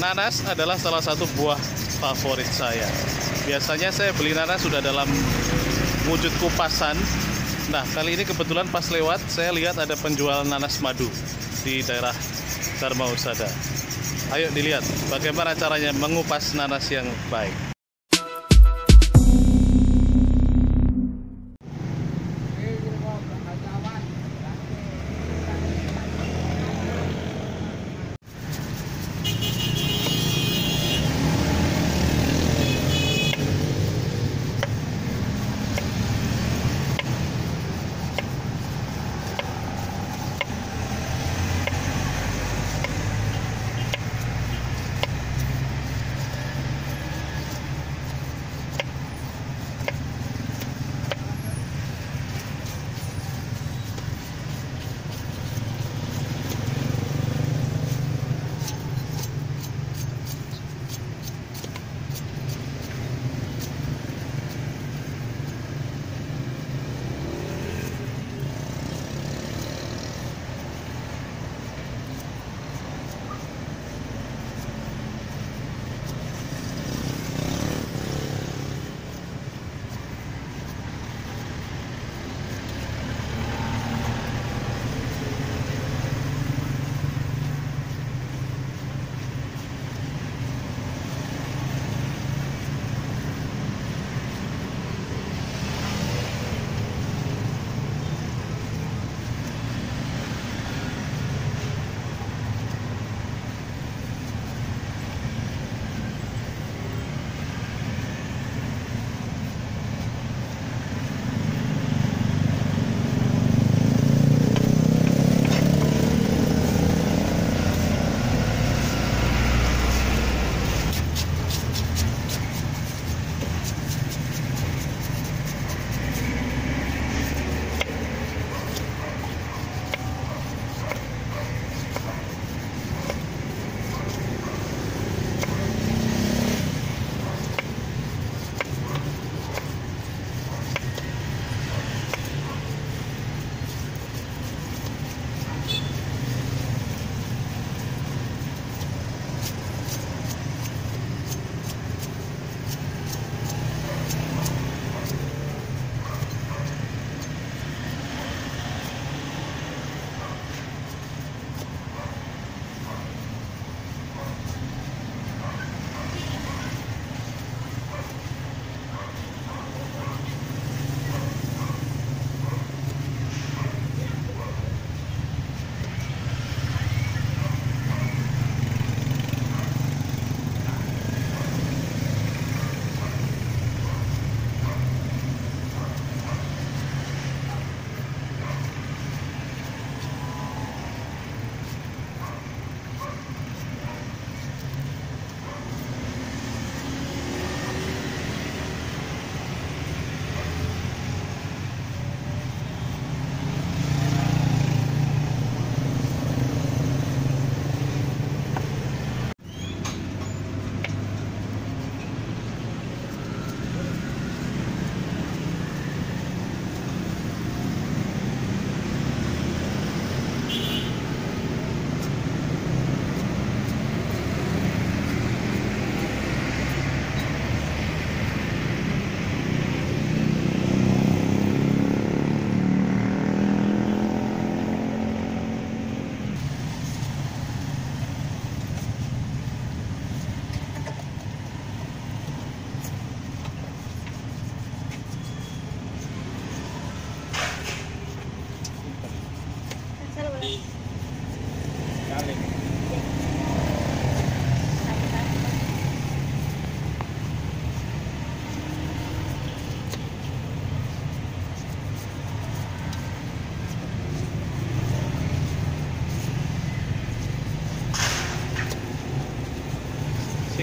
Nanas adalah salah satu buah favorit saya. Biasanya saya beli nanas sudah dalam wujud kupasan. Nah, kali ini kebetulan pas lewat saya lihat ada penjual nanas madu di daerah Darmahusada. Ayo dilihat bagaimana caranya mengupas nanas yang baik.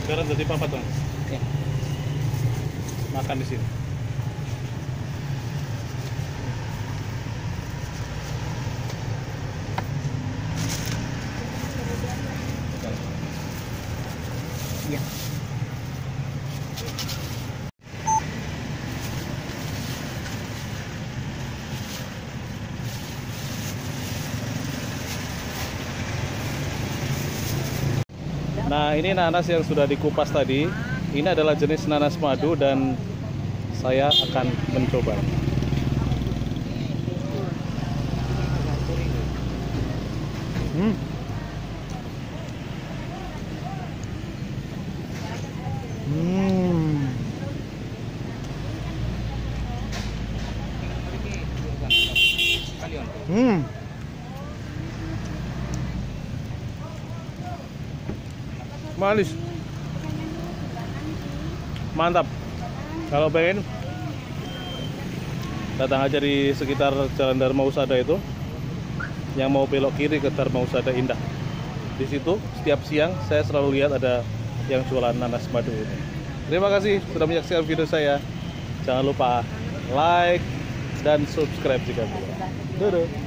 Sekarang jadi apa tuh? Oke. Makan di sini. Ya. Jangan Nah, ini nanas yang sudah dikupas tadi. Ini adalah jenis nanas madu dan saya akan mencoba. Manis, mantap. Kalau pengen datang aja di sekitar Jalan Darmahusada itu, yang mau belok kiri ke Darmahusada Indah. Di situ setiap siang saya selalu lihat ada yang jualan nanas madu ini. Terima kasih sudah menyaksikan video saya. Jangan lupa like dan subscribe jika belum. Dadah.